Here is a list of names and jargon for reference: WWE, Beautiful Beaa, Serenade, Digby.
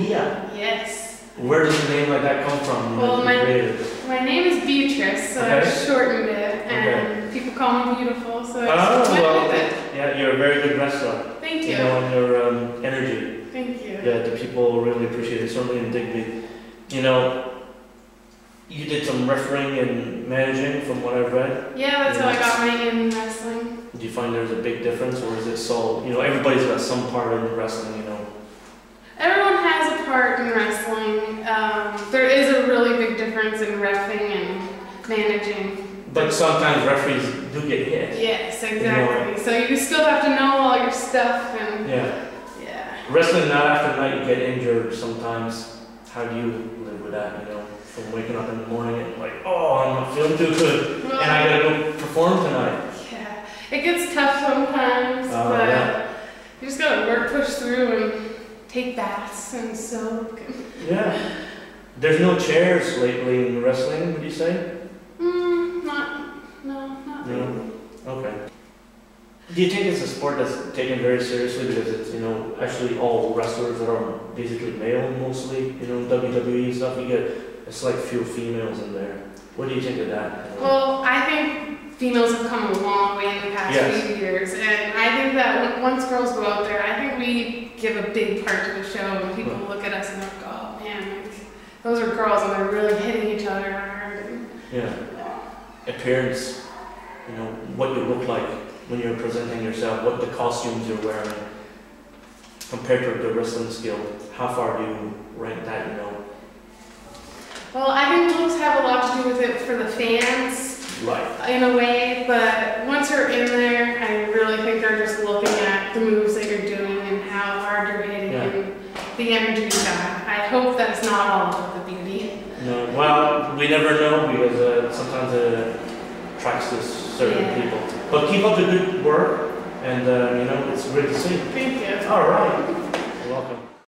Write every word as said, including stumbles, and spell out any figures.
Beaa. Yes. Where does a name like that come from? Well, my, my name is Beatrice, so okay. I shortened it, and okay. people call me Beautiful, so I just went well, with it. Yeah, you're a very good wrestler. Thank you. You know, and your um, energy. Thank you. Yeah, the people really appreciate it, certainly in Digby. You know, you did some refereeing and managing from what I've read. Yeah, that's how I got my name in wrestling. Do you find there's a big difference, or is it so, you know, everybody's got some part in wrestling, you know? Everyone has a part in wrestling. Um, there is a really big difference in reffing and managing. But sometimes referees do get hit. Yes, exactly. You know, so you still have to know all your stuff. And yeah. Yeah. Wrestling night after night, you get injured sometimes. How do you live with that, you know? From waking up in the morning and like, oh, I'm not feeling too good, well, and I gotta go perform tonight. Yeah, it gets tough sometimes, uh, but yeah. you just gotta work, push through, and take baths and soak. Yeah. There's no chairs lately in wrestling, would you say? Mm, not, no, not really. No? Okay. Do you think it's a sport that's taken very seriously because it's, you know, actually all wrestlers that are basically male mostly, you know, W W E stuff, you get, it's like few females in there. What do you think of that? You know? Well, I think females have come a long way in the past yes. few years, and I think that once girls go out there, I think we give a big part to the show, and people huh. look at us and they're like, oh man, like, those are girls and they're really hitting each other hard. And, yeah. yeah. Appearance, you know, what you look like when you're presenting yourself, what the costumes you're wearing, compared to the wrestling skill, how far do you rank that, you know? Well, I think looks have a lot to do with it for the fans, right. in a way, but once you're in there, I really think they're just looking at the moves that you're doing and how hard you're hitting yeah. and the energy you got. I hope that's not all about the beauty. No, well, we never know because uh, sometimes it attracts this. certain yeah. people. But keep up the good work, and uh, you know, it's great to see. Thank you. All right. You're welcome.